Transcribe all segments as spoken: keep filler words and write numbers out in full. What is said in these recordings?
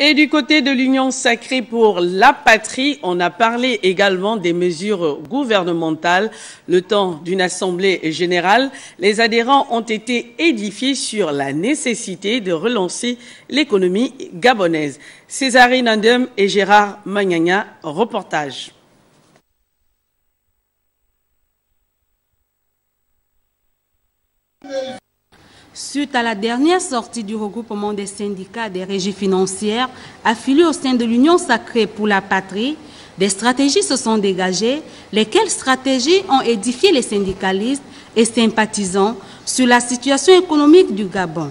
Et du côté de l'Union sacrée pour la patrie, on a parlé également des mesures gouvernementales. Le temps d'une assemblée générale, les adhérents ont été édifiés sur la nécessité de relancer l'économie gabonaise. Césarine Andem et Gérard Magnagna, reportage. Suite à la dernière sortie du regroupement des syndicats des régies financières affiliés au sein de l'Union sacrée pour la patrie, des stratégies se sont dégagées, lesquelles stratégies ont édifié les syndicalistes et sympathisants sur la situation économique du Gabon.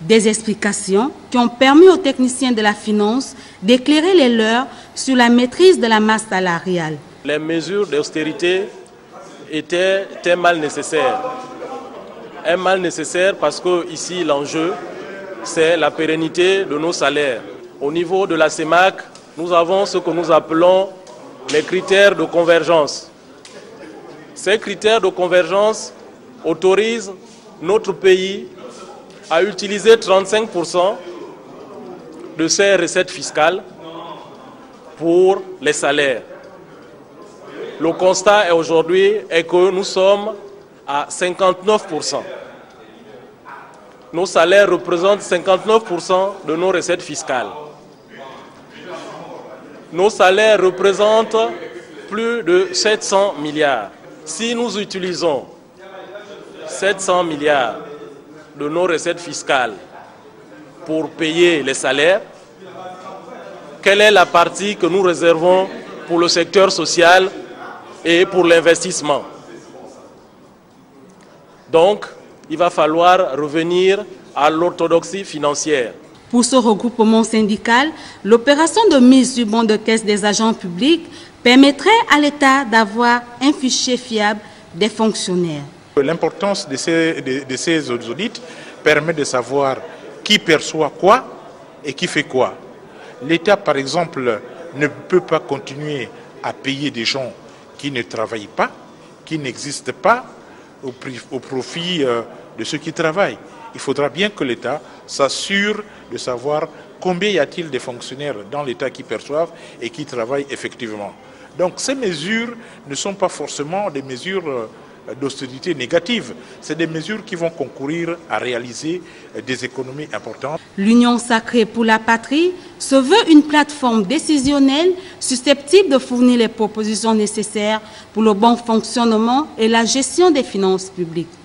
Des explications qui ont permis aux techniciens de la finance d'éclairer les leurs sur la maîtrise de la masse salariale. Les mesures d'austérité étaient un mal nécessaire. Un mal nécessaire parce que ici l'enjeu c'est la pérennité de nos salaires. Au niveau de la CEMAC, nous avons ce que nous appelons les critères de convergence. Ces critères de convergence autorisent notre pays à utiliser trente-cinq pour cent de ses recettes fiscales pour les salaires. Le constat aujourd'hui est que nous sommes à cinquante-neuf pour cent. Nos salaires représentent cinquante-neuf pour cent de nos recettes fiscales. Nos salaires représentent plus de sept cents milliards. Si nous utilisons sept cents milliards de nos recettes fiscales pour payer les salaires, quelle est la partie que nous réservons pour le secteur social et pour l'investissement ? Donc, il va falloir revenir à l'orthodoxie financière. Pour ce regroupement syndical, l'opération de mise sur banc de caisse des agents publics permettrait à l'État d'avoir un fichier fiable des fonctionnaires. L'importance de ces, de, de ces audits permet de savoir qui perçoit quoi et qui fait quoi. L'État, par exemple, ne peut pas continuer à payer des gens qui ne travaillent pas, qui n'existent pas, au profit de ceux qui travaillent. Il faudra bien que l'État s'assure de savoir combien y a-t-il de fonctionnaires dans l'État qui perçoivent et qui travaillent effectivement. Donc ces mesures ne sont pas forcément des mesures d'austérité négative, c'est des mesures qui vont concourir à réaliser des économies importantes. L'Union sacrée pour la patrie se veut une plateforme décisionnelle susceptible de fournir les propositions nécessaires pour le bon fonctionnement et la gestion des finances publiques.